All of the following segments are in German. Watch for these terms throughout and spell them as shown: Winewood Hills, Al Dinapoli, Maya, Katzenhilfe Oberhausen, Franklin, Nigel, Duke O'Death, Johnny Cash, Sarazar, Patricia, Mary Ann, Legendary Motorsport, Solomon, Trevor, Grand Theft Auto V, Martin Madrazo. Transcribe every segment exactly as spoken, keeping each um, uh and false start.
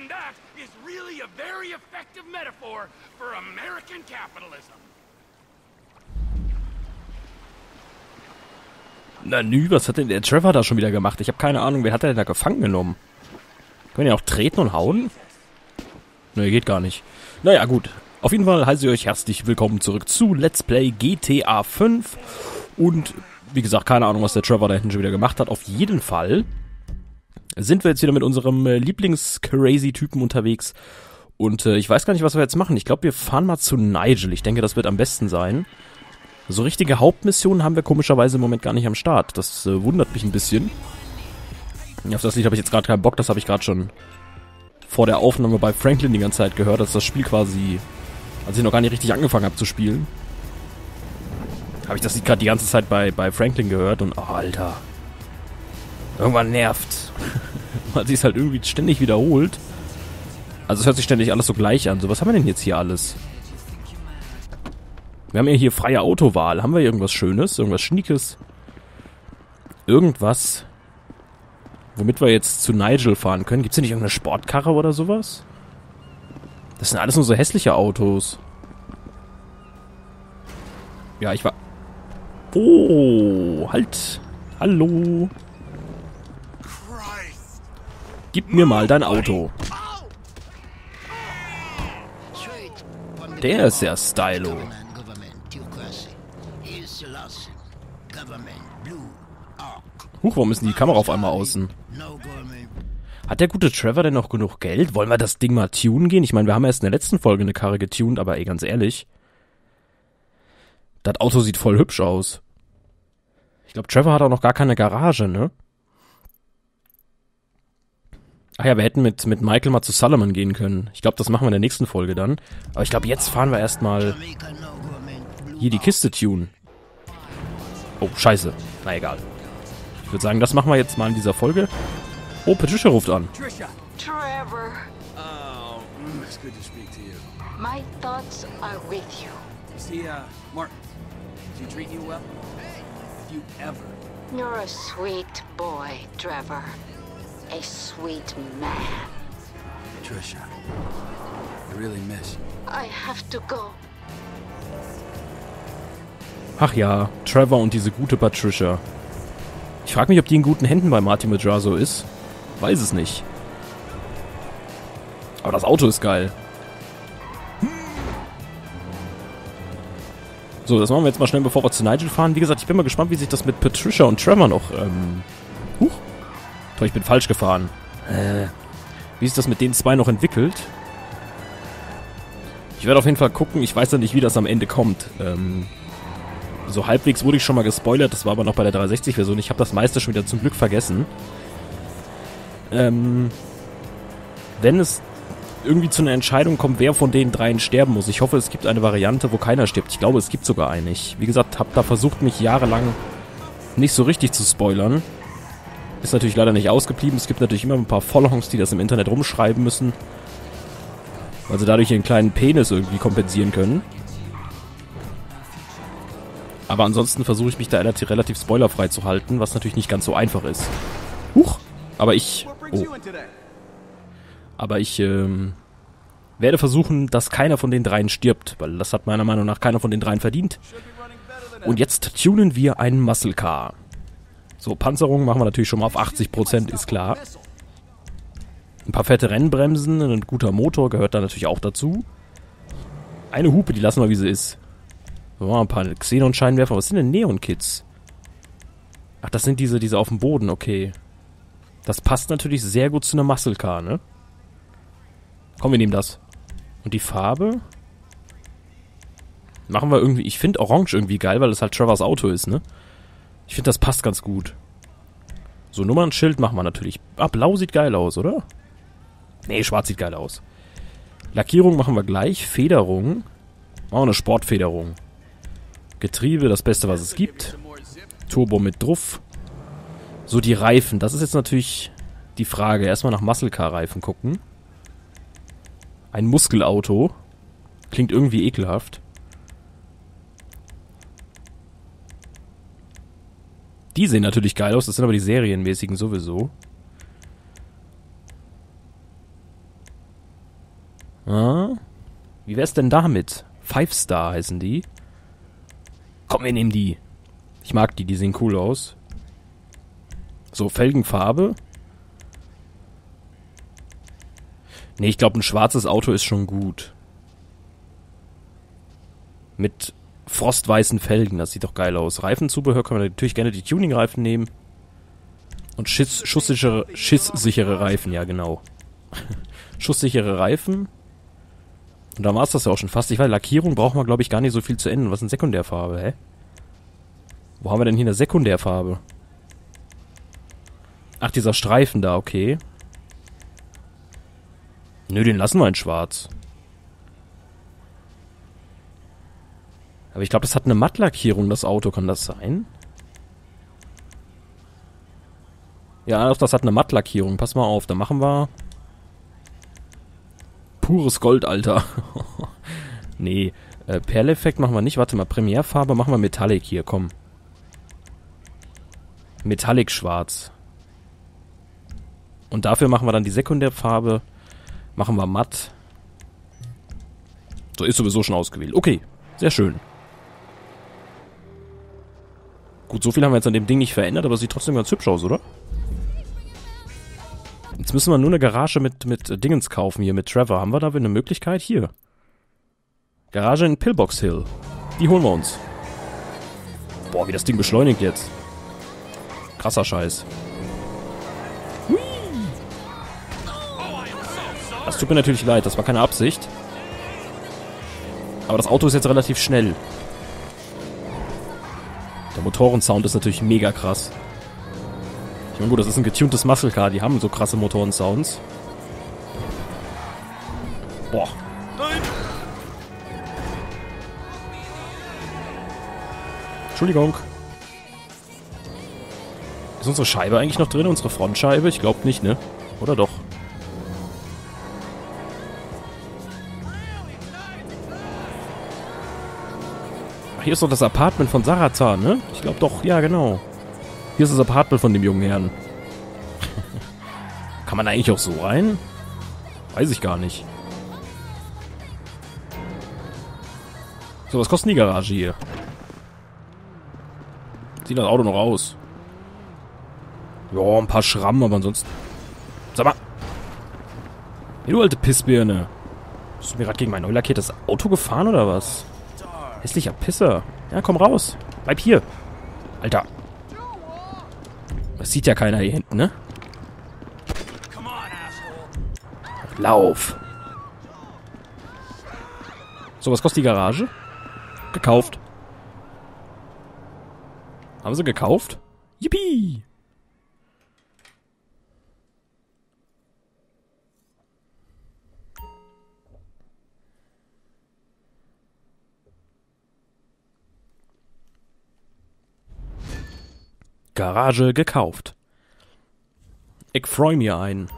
And that is really a very effective metaphor for American capitalism. Na nü, was hat denn der Trevor da schon wieder gemacht? Ich habe keine Ahnung, wer hat er denn da gefangen genommen? Können die auch treten und hauen? Ne, geht gar nicht. Naja, gut. Auf jeden Fall heiße ich euch herzlich willkommen zurück zu Let's Play G T A fünf. Und, wie gesagt, keine Ahnung, was der Trevor da hinten schon wieder gemacht hat. Auf jeden Fall sind wir jetzt wieder mit unserem äh, Lieblings-Crazy-Typen unterwegs. Und äh, ich weiß gar nicht, was wir jetzt machen. Ich glaube, wir fahren mal zu Nigel. Ich denke, das wird am besten sein. So richtige Hauptmissionen haben wir komischerweise im Moment gar nicht am Start. Das äh, wundert mich ein bisschen. Auf das Lied habe ich jetzt gerade keinen Bock. Das habe ich gerade schon vor der Aufnahme bei Franklin die ganze Zeit gehört, dass das Spiel quasi, als ich noch gar nicht richtig angefangen habe zu spielen, habe ich das Lied gerade die ganze Zeit bei, bei Franklin gehört und, oh, Alter, irgendwann nervt. Weil sie es halt irgendwie ständig wiederholt. Also es hört sich ständig alles so gleich an. So, was haben wir denn jetzt hier alles? Wir haben ja hier freie Autowahl. Haben wir hier irgendwas Schönes? Irgendwas Schniekes? Irgendwas, womit wir jetzt zu Nigel fahren können? Gibt es hier nicht irgendeine Sportkarre oder sowas? Das sind alles nur so hässliche Autos. Ja, ich war... Oh, halt. Hallo. Gib mir mal dein Auto. Der ist ja stylo. Huch, warum ist denn die Kamera auf einmal außen? Hat der gute Trevor denn noch genug Geld? Wollen wir das Ding mal tunen gehen? Ich meine, wir haben erst in der letzten Folge eine Karre getunt, aber ey, ganz ehrlich, das Auto sieht voll hübsch aus. Ich glaube, Trevor hat auch noch gar keine Garage, ne? Ach ja, wir hätten mit, mit Michael mal zu Solomon gehen können. Ich glaube, das machen wir in der nächsten Folge dann. Aber ich glaube, jetzt fahren wir erstmal hier die Kiste tunen. Oh, scheiße. Na egal. Ich würde sagen, das machen wir jetzt mal in dieser Folge. Oh, Patricia ruft an. Patricia. Trevor. Oh, it's good to speak to you. My thoughts are with you. See, uh, Martin, did you treat you well? If you ever. You're a sweet boy, Trevor. A sweet man. Patricia, I really miss you. I have to go. Ach ja, Trevor und diese gute Patricia. Ich frage mich, ob die in guten Händen bei Martin Madrazo ist. Weiß es nicht. Aber das Auto ist geil. So, das machen wir jetzt mal schnell, bevor wir zu Nigel fahren. Wie gesagt, ich bin mal gespannt, wie sich das mit Patricia und Trevor noch... Ähm, huch. Toll, ich bin falsch gefahren. Äh, wie sich das mit den zwei noch entwickelt. Ich werde auf jeden Fall gucken. Ich weiß ja nicht, wie das am Ende kommt. Ähm... So halbwegs wurde ich schon mal gespoilert, das war aber noch bei der dreihundertsechzig-Version. Ich habe das meiste schon wieder zum Glück vergessen. Ähm, wenn es irgendwie zu einer Entscheidung kommt, wer von den dreien sterben muss. Ich hoffe, es gibt eine Variante, wo keiner stirbt. Ich glaube, es gibt sogar eine. Wie gesagt, habe da versucht, mich jahrelang nicht so richtig zu spoilern. Ist natürlich leider nicht ausgeblieben. Es gibt natürlich immer ein paar Vollhongs, die das im Internet rumschreiben müssen. Weil sie dadurch ihren kleinen Penis irgendwie kompensieren können. Aber ansonsten versuche ich mich da relativ spoilerfrei zu halten, was natürlich nicht ganz so einfach ist. Huch! Aber ich... Oh. Aber ich ähm, werde versuchen, dass keiner von den dreien stirbt, weil das hat meiner Meinung nach keiner von den dreien verdient. Und jetzt tunen wir einen Muscle Car. So, Panzerung machen wir natürlich schon mal auf achtzig Prozent, ist klar. Ein paar fette Rennbremsen, ein guter Motor gehört da natürlich auch dazu. Eine Hupe, die lassen wir, wie sie ist. So, ein paar Xenon-Scheinwerfer. Was sind denn Neon-Kids? Ach, das sind diese, diese auf dem Boden, okay. Das passt natürlich sehr gut zu einer Muscle Car, ne? Komm, wir nehmen das. Und die Farbe? Machen wir irgendwie... Ich finde Orange irgendwie geil, weil das halt Trevors Auto ist, ne? Ich finde, das passt ganz gut. So, Nummernschild machen wir natürlich. Ah, Blau sieht geil aus, oder? Nee, Schwarz sieht geil aus. Lackierung machen wir gleich. Federung. Machen wir eine Sportfederung. Getriebe, das Beste, was es gibt. Turbo mit drauf. So, die Reifen. Das ist jetzt natürlich die Frage. Erstmal nach Muscle Car Reifen gucken. Ein Muskelauto. Klingt irgendwie ekelhaft. Die sehen natürlich geil aus. Das sind aber die serienmäßigen sowieso. Ja? Wie wär's denn damit? Five Star heißen die. Komm, wir nehmen die. Ich mag die, die sehen cool aus. So, Felgenfarbe. Ne, ich glaube, ein schwarzes Auto ist schon gut. Mit frostweißen Felgen, das sieht doch geil aus. Reifenzubehör kann man natürlich gerne die Tuningreifen nehmen. Und schiss, schusssichere, schisssichere Reifen, ja genau. Schusssichere Reifen. Und da war es das ja auch schon fast. Ich weiß, Lackierung braucht man, glaube ich, gar nicht so viel zu ändern. Was ist denn Sekundärfarbe, hä? Wo haben wir denn hier eine Sekundärfarbe? Ach, dieser Streifen da, okay. Nö, den lassen wir in schwarz. Aber ich glaube, das hat eine Mattlackierung, das Auto. Kann das sein? Ja, das hat eine Mattlackierung. Pass mal auf, da machen wir... Pures Gold, Alter. Nee, äh, Perleffekt machen wir nicht. Warte mal, Primärfarbe machen wir Metallic hier, komm. Metallic schwarz. Und dafür machen wir dann die Sekundärfarbe. Machen wir matt. So, ist sowieso schon ausgewählt. Okay, sehr schön. Gut, so viel haben wir jetzt an dem Ding nicht verändert, aber es sieht trotzdem ganz hübsch aus, oder? Jetzt müssen wir nur eine Garage mit, mit Dingens kaufen hier, mit Trevor. Haben wir da eine Möglichkeit? Hier. Garage in Pillbox Hill. Die holen wir uns. Boah, wie das Ding beschleunigt jetzt. Krasser Scheiß. Hui. Das tut mir natürlich leid, das war keine Absicht. Aber das Auto ist jetzt relativ schnell. Der Motorensound ist natürlich mega krass. Na gut, das ist ein getuntes Muscle Car, die haben so krasse Motoren-Sounds. Boah. Nein. Entschuldigung. Ist unsere Scheibe eigentlich noch drin? Unsere Frontscheibe? Ich glaube nicht, ne? Oder doch? Ach, hier ist doch das Apartment von Sarazar, ne? Ich glaube doch, ja genau. Hier ist das Apartment von dem jungen Herrn. Kann man da eigentlich auch so rein? Weiß ich gar nicht. So, was kostet die Garage hier? Sieht das Auto noch aus? Ja, ein paar Schrammen, aber ansonsten... Sag mal! Hey, du alte Pissbirne! Bist du mir gerade gegen mein neu lackiertes Auto gefahren, oder was? Hässlicher Pisser! Ja, komm raus! Bleib hier! Alter! Das sieht ja keiner hier hinten, ne? Lauf! So, was kostet die Garage? Gekauft. Haben sie gekauft? Yippie! Garage gekauft. Ich freue mich ein.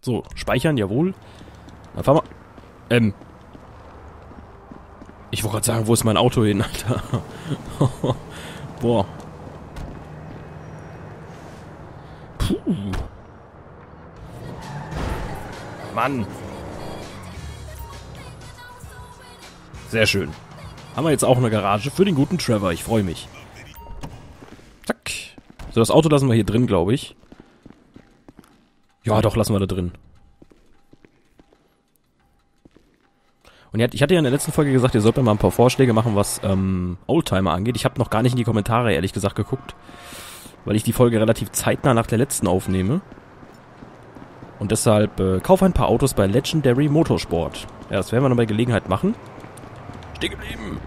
So, speichern, jawohl. Dann fahren wir... Ähm. Ich wollte gerade sagen, wo ist mein Auto hin, Alter? Boah. Puh. Mann. Sehr schön. Haben wir jetzt auch eine Garage für den guten Trevor. Ich freue mich. Zack. So, das Auto lassen wir hier drin, glaube ich. Ja, doch, lassen wir da drin. Und ich hatte ja in der letzten Folge gesagt, ihr sollt mir mal ein paar Vorschläge machen, was ähm, Oldtimer angeht. Ich habe noch gar nicht in die Kommentare, ehrlich gesagt, geguckt. Weil ich die Folge relativ zeitnah nach der letzten aufnehme. Und deshalb, äh, kauf ein paar Autos bei Legendary Motorsport. Ja, das werden wir noch bei Gelegenheit machen. Stehen geblieben.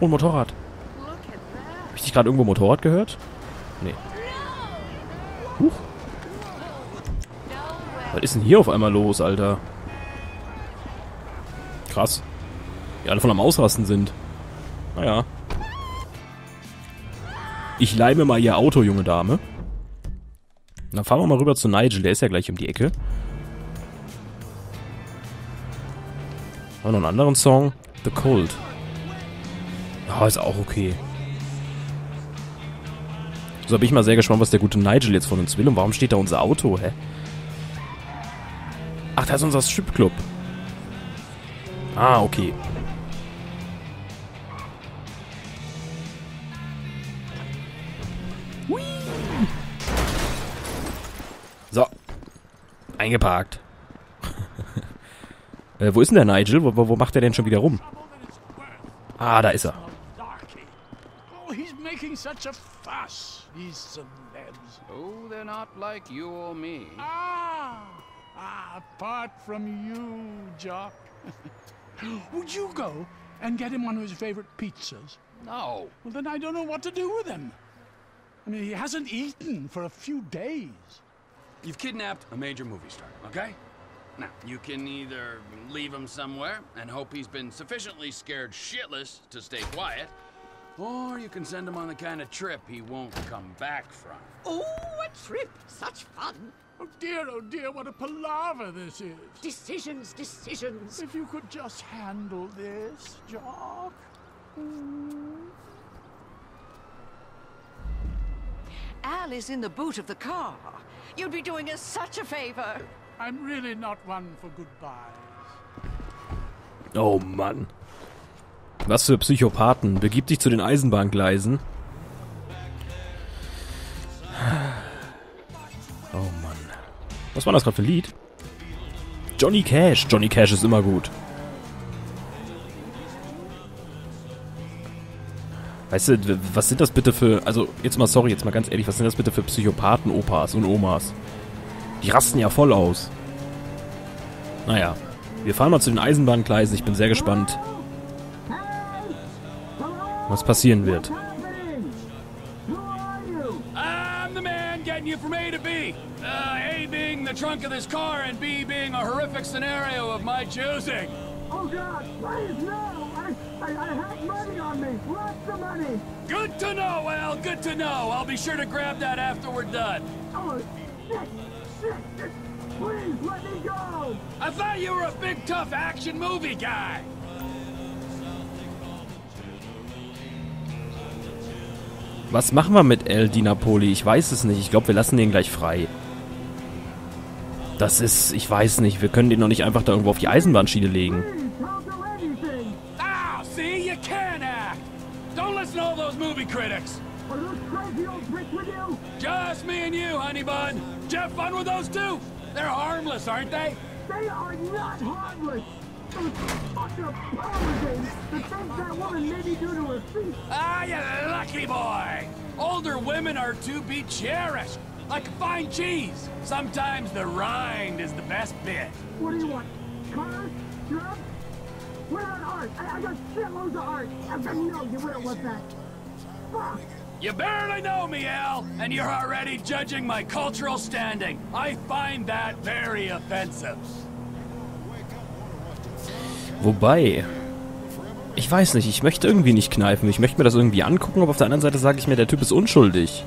Und Motorrad. Hab ich dich gerade irgendwo Motorrad gehört? Nee. Huch. Was ist denn hier auf einmal los, Alter? Krass. Die alle voll am Ausrasten sind. Naja. Ich leih mir mal ihr Auto, junge Dame. Dann fahren wir mal rüber zu Nigel, der ist ja gleich um die Ecke. Haben wir noch einen anderen Song? The Cold. Ja, ist auch okay. So, bin ich mal sehr gespannt, was der gute Nigel jetzt von uns will. Und warum steht da unser Auto, hä? Ach, da ist unser Stripclub. Ah, okay. So. Eingeparkt. äh, wo ist denn der Nigel? Wo, wo macht der denn schon wieder rum? Ah, da ist er. I mean, he hasn't eaten for a few days. You've kidnapped a major movie star, okay? Now, you can either leave him somewhere and hope he's been sufficiently scared shitless to stay quiet, or you can send him on the kind of trip he won't come back from. Oh, a trip! Such fun! Oh dear, oh dear, what a palaver this is! Decisions, decisions! If you could just handle this, Jock. Mm. Al is in the boot of the car. You'd be doing us such a favor. I'm really not one for goodbyes. Oh Mann. Was für Psychopathen. Begib dich zu den Eisenbahngleisen. Oh Mann. Was war das gerade für ein Lied? Johnny Cash. Johnny Cash ist immer gut. Weißt du, was sind das bitte für... Also, jetzt mal, sorry, jetzt mal ganz ehrlich, was sind das bitte für Psychopathen-Opas und Omas? Die rasten ja voll aus. Naja, wir fahren mal zu den Eisenbahngleisen. Ich bin sehr gespannt, was passieren wird. I'm the man getting you from A to B. Uh, A being the trunk of this car and B being a horrific scenario of my choosing. Oh God, please no! I, I have money on me! Lots of money! Good to know, Al! Good to know! I'll be sure to grab that after we're done. Oh, shit! Shit! Shit. Please, let me go! I thought you were a big, tough action movie guy! Was machen wir mit Al Dinapoli? Ich weiß es nicht. Ich glaube, wir lassen den gleich frei. Das ist... Ich weiß nicht. Wir können den noch nicht einfach da irgendwo auf die Eisenbahnschiene legen. Critics. Are those crazy old bricks with you? Just me and you, honey bun. Jeff, fun with those two. They're harmless, aren't they? They are not harmless. Those fucking apologies. The things that woman made me do to her feet. Ah, you lucky boy. Older women are to be cherished, like fine cheese. Sometimes the rind is the best bit. What do you want? Cars? Drugs? What about art? I, I got shitloads of art. I know you wouldn't want that. You barely know me, Al, and you're already judging my cultural standing. I find that very offensive. Wobei, ich weiß nicht, ich möchte irgendwie nicht kneifen. Ich möchte mir das irgendwie angucken, aber auf der anderen Seite sage ich mir, der Typ ist unschuldig.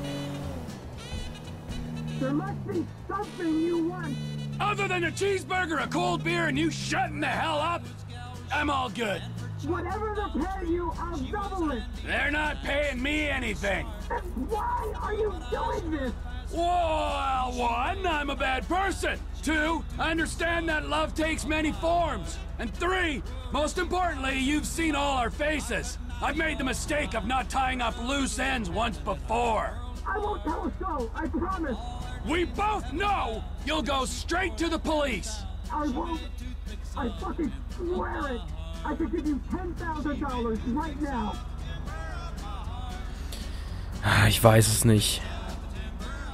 There must be something you want. Other than a cheeseburger, a cold beer, and you shutting the hell up, I'm all good. Whatever they pay you, I'll double it. They're not paying me anything. Then why are you doing this? Well, one, I'm a bad person. Two, I understand that love takes many forms. And three, most importantly, you've seen all our faces. I've made the mistake of not tying up loose ends once before. I won't tell a soul, I promise. We both know you'll go straight to the police. I won't. I fucking swear it. I could give you ten thousand dollars right now. Ich weiß es nicht.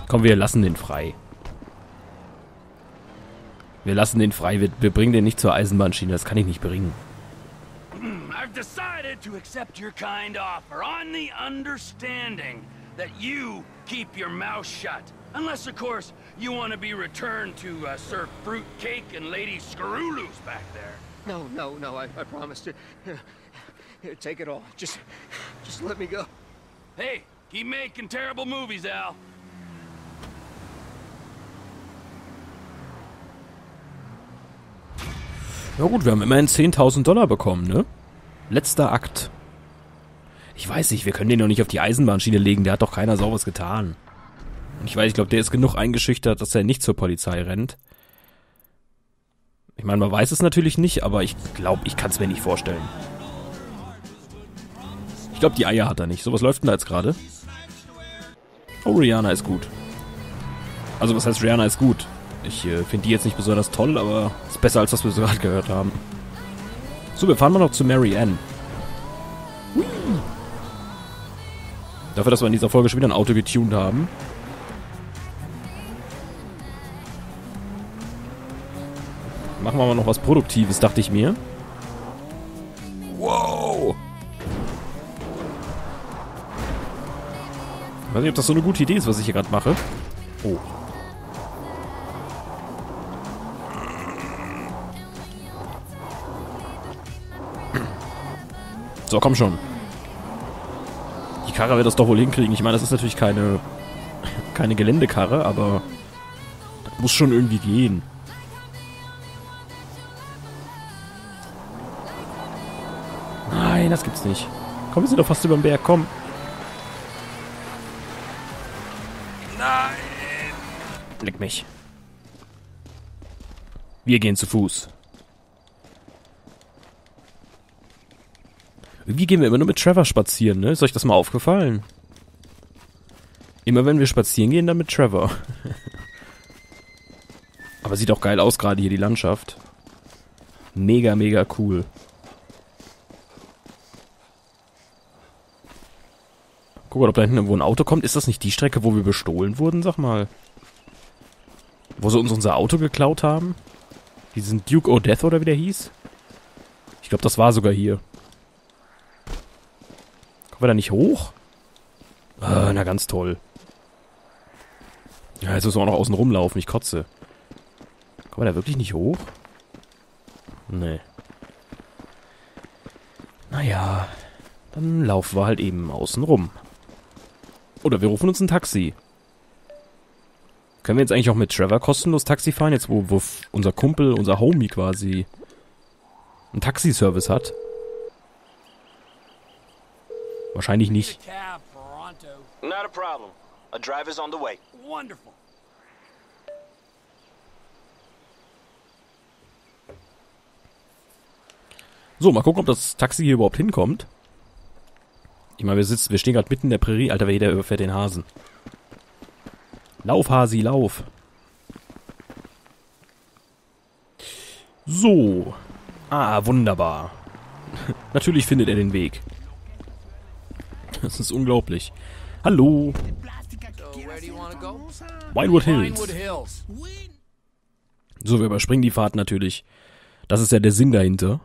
Komm, wir lassen den frei. Wir lassen den frei. Wir, wir bringen den nicht zur Eisenbahnschiene. Das kann ich nicht bringen. I've decided to accept your kind offer on the understanding that you keep your mouth shut. Unless, of course, you want to be returned to uh, Sir Fruitcake and Lady Screwloose back there. No, no, no, I, I promise to... Here, take it all. Just, just let me go. Hey, keep making terrible movies, Al. Na gut, wir haben immerhin zehntausend Dollar bekommen, ne? Letzter Akt. Ich weiß nicht, wir können den doch nicht auf die Eisenbahnschiene legen. Der hat doch keiner sauber was getan. Und ich weiß, ich glaube, der ist genug eingeschüchtert, dass er nicht zur Polizei rennt. Ich meine, man weiß es natürlich nicht, aber ich glaube, ich kann es mir nicht vorstellen. Ich glaube, die Eier hat er nicht. So, was läuft denn da jetzt gerade? Oh, Rihanna ist gut. Also, was heißt Rihanna ist gut? Ich äh, finde die jetzt nicht besonders toll, aber ist besser, als was wir so gerade gehört haben. So, wir fahren mal noch zu Mary Ann. Hui. Dafür, dass wir in dieser Folge schon wieder ein Auto getuned haben. Machen wir mal noch was Produktives, dachte ich mir. Wow! Ich weiß nicht, ob das so eine gute Idee ist, was ich hier gerade mache. Oh. So, komm schon. Die Karre wird das doch wohl hinkriegen. Ich meine, das ist natürlich keine, keine Geländekarre, aber das muss schon irgendwie gehen. Nein, das gibt's nicht. Komm, wir sind doch fast über den Berg, komm. Leck mich. Wir gehen zu Fuß. Wie gehen wir immer nur mit Trevor spazieren, ne? Ist euch das mal aufgefallen? Immer wenn wir spazieren gehen, dann mit Trevor. Aber sieht auch geil aus, gerade hier die Landschaft. Mega, mega cool. Guck mal, ob da hinten irgendwo ein Auto kommt. Ist das nicht die Strecke, wo wir bestohlen wurden? Sag mal. Wo sie uns unser Auto geklaut haben? Diesen Duke O'Death oder wie der hieß? Ich glaube, das war sogar hier. Kommen wir da nicht hoch? Ah, na ganz toll. Ja, jetzt müssen wir auch noch außen rumlaufen. Ich kotze. Kommen wir da wirklich nicht hoch? Nee. Naja, dann laufen wir halt eben außen rum. Oder wir rufen uns ein Taxi. Können wir jetzt eigentlich auch mit Trevor kostenlos Taxi fahren? Jetzt, wo, wo unser Kumpel, unser Homie quasi einen Taxiservice hat? Wahrscheinlich nicht. So, mal gucken, ob das Taxi hier überhaupt hinkommt. Ich meine, wir sitzen, wir stehen gerade mitten in der Prärie. Alter, jeder überfährt den Hasen. Lauf, Hasi, lauf. So. Ah, wunderbar. Natürlich findet er den Weg. Das ist unglaublich. Hallo. Winewood Hills. So, wir überspringen die Fahrt natürlich. Das ist ja der Sinn dahinter.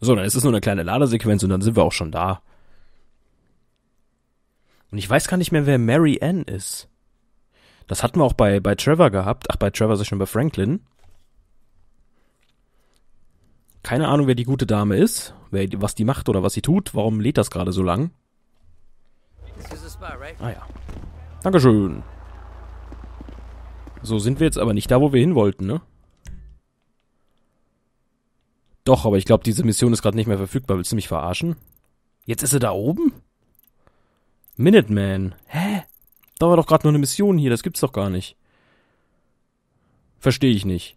So, dann ist es nur eine kleine Ladesequenz und dann sind wir auch schon da. Und ich weiß gar nicht mehr, wer Mary Ann ist. Das hatten wir auch bei, bei Trevor gehabt. Ach, bei Trevor, sag ich schon, bei Franklin. Keine Ahnung, wer die gute Dame ist, wer, was die macht oder was sie tut. Warum lädt das gerade so lang? Ah ja. Dankeschön. So, sind wir jetzt aber nicht da, wo wir hin wollten, ne? Doch, aber ich glaube, diese Mission ist gerade nicht mehr verfügbar. Willst du mich verarschen? Jetzt ist sie da oben? Minuteman. Hä? Da war doch gerade nur eine Mission hier. Das gibt's doch gar nicht. Verstehe ich nicht.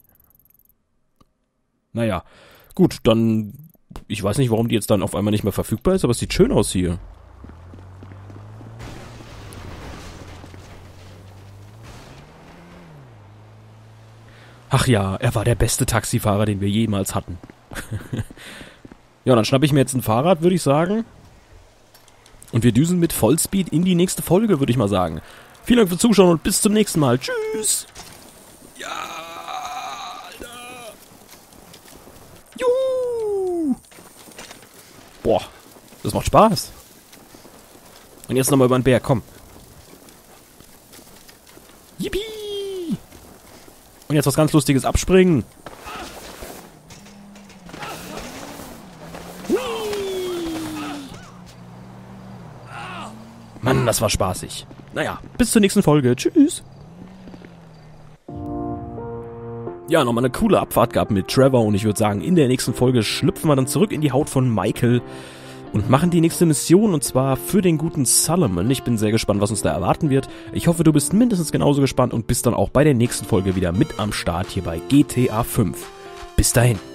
Naja. Gut, dann... Ich weiß nicht, warum die jetzt dann auf einmal nicht mehr verfügbar ist, aber es sieht schön aus hier. Ach ja, er war der beste Taxifahrer, den wir jemals hatten. Ja, dann schnappe ich mir jetzt ein Fahrrad, würde ich sagen. Und wir düsen mit Vollspeed in die nächste Folge, würde ich mal sagen. Vielen Dank fürs Zuschauen und bis zum nächsten Mal. Tschüss! Ja, Alter! Juhu! Boah, das macht Spaß. Und jetzt nochmal über den Berg, komm. Yippie! Und jetzt was ganz Lustiges, abspringen! Mann, das war spaßig. Naja, bis zur nächsten Folge. Tschüss. Ja, nochmal eine coole Abfahrt gehabt mit Trevor und ich würde sagen, in der nächsten Folge schlüpfen wir dann zurück in die Haut von Michael und machen die nächste Mission, und zwar für den guten Solomon. Ich bin sehr gespannt, was uns da erwarten wird. Ich hoffe, du bist mindestens genauso gespannt und bist dann auch bei der nächsten Folge wieder mit am Start hier bei G T A fünf. Bis dahin.